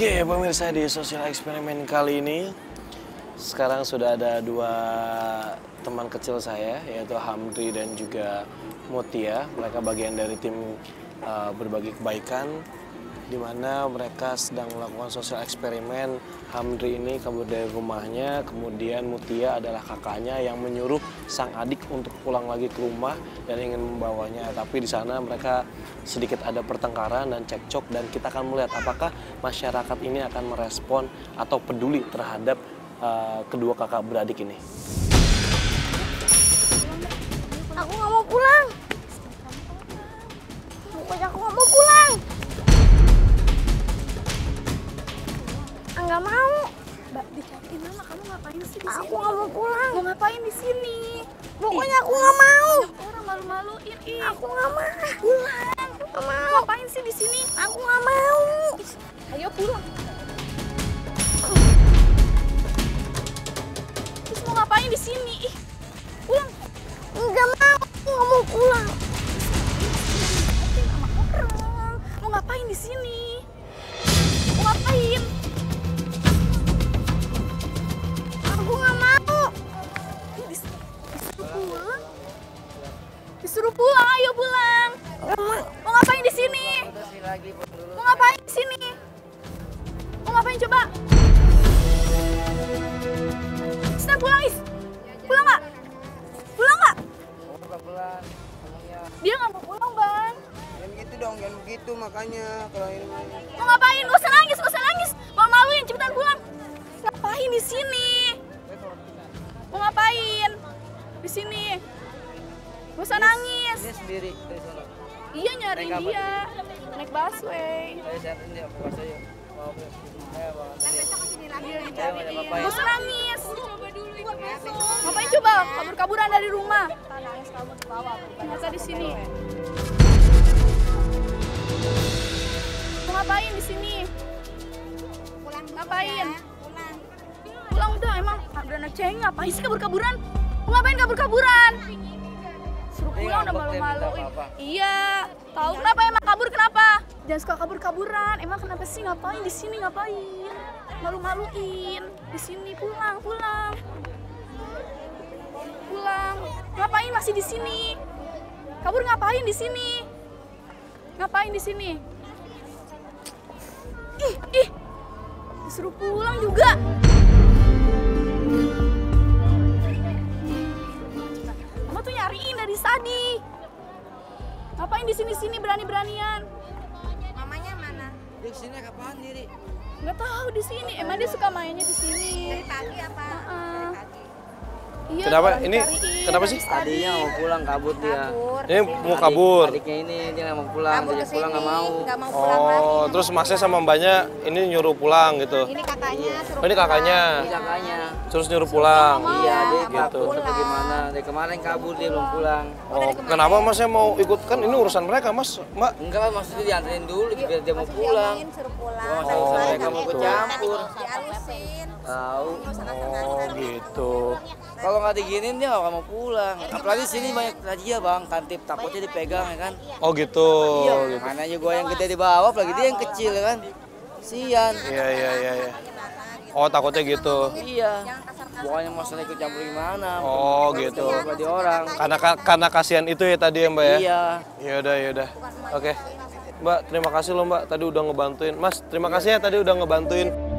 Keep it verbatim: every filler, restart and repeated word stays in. Oke, pemirsa, di sosial eksperimen kali ini sekarang sudah ada dua teman kecil saya, yaitu Hamdri dan juga Mutia. Mereka bagian dari tim uh, Berbagi Kebaikan, di mana mereka sedang melakukan sosial eksperimen. Hamdri ini kabur dari rumahnya, kemudian Mutia adalah kakaknya yang menyuruh sang adik untuk pulang lagi ke rumah dan ingin membawanya. Tapi di sana mereka sedikit ada pertengkaran dan cekcok, dan kita akan melihat apakah masyarakat ini akan merespon atau peduli terhadap uh, kedua kakak beradik ini. Aku nggak mau pulang. Pokoknya aku nggak mau pulang. Nggak mau. Mbak, dicariin Mama, kamu ngapain sih di sini? Aku nggak mau pulang. Mau ngapain di sini? Pokoknya aku nggak mau. Orang malu-maluin. Aku nggak mau. Pulang. Nggak mau. Ngapain sih di sini? Aku nggak mau. Ayo pulang. Terus mau ngapain di sini? Ih, pulang. Nggak mau. Aku nggak mau pulang. Mau ngapain di sini? Mau ngapain? Aku nggak mau. Disuruh, disuruh pulang. Disuruh pulang. Ayo pulang. Mau ngapain di sini? Mau ngapain di sini? Mau ngapain coba? Isna pulang, Is. Pulang nggak? Pulang nggak? Dia nggak mau pulang, Bang. Jangan gitu dong, jangan begitu makanya. Mau ngapain? Nggak usah nangis, nggak usah nangis. Mau maluin, cepetan pulang. Ngapain di sini? Mau ngapain di sini? Gak usah nangis. Dia sendiri. Iya, nyariin dia. Naik busway. Gak usah nangis. Ngapain coba? Kabur-kaburan dari rumah. Nangis kabur ke bawah. Masa di sini? Mau ngapain di sini? Ngapain? Pulang udah, emang udah ngeceng, ngapain sih kabur-kaburan? Mau ngapain kabur-kaburan? Suruh pulang udah malu-maluin. Iya, tahu kenapa emang kabur kenapa? Jangan suka kabur-kaburan. Emang kenapa sih ngapain di sini ngapain? Malu-maluin. Di sini pulang, pulang. Pulang. Ngapain masih di sini? Kabur ngapain di sini? Ngapain di sini? Ih, ih. Disuruh pulang juga. Kamu tuh nyariin dari tadi. Ngapain di sini-sini berani-beranian? Mamanya mana? Di sini kapan diri? Nggak tahu di sini. Emang dia suka mainnya di sini. Dari pagi apa? Uh-uh. Iya. Kenapa ini? Kenapa sih? Tadinya mau pulang kabur dia. Kabur, ini mau kabur. Adik, adiknya ini dia nggak mau pulang. Kabur dia kesini, pulang nggak mau. Gak mau pulang oh, lagi, terus masnya sama mbaknya ini nyuruh pulang gitu. Ini kakaknya. Oh, ini kakaknya. Iya. Kakaknya. Terus nyuruh pulang. Iya, dia gitu. Tapi gimana? Dari kemarin kabur dia belum pulang. Oh, kenapa masnya mau ikut? Kan ini urusan mereka, Mas. Mbak. Enggak, Mas, maksudnya dianterin dulu biar dia mau pulang. Oh, mereka mau kecampur. Dialusin. Tahu. Oh, gitu. Kalau nggak diginin dia nggak akan mau pulang. Apalagi sini banyak razia, Bang. Kantip takutnya dipegang, ya kan? Oh gitu. Iya. Mana aja gua yang gede di bawah, apalagi dia yang kecil, ya kan? Sian. Iya iya iya. Ya. Oh takutnya gitu. Iya. Bukannya masalah ikut campur gimana? Oh gitu. Bagi orang. Karena karena kasihan itu ya tadi ya Mbak ya. Iya. Ya udah ya udah. Oke. Mbak terima kasih loh Mbak. Tadi udah ngebantuin. Mas terima kasih ya tadi udah ngebantuin.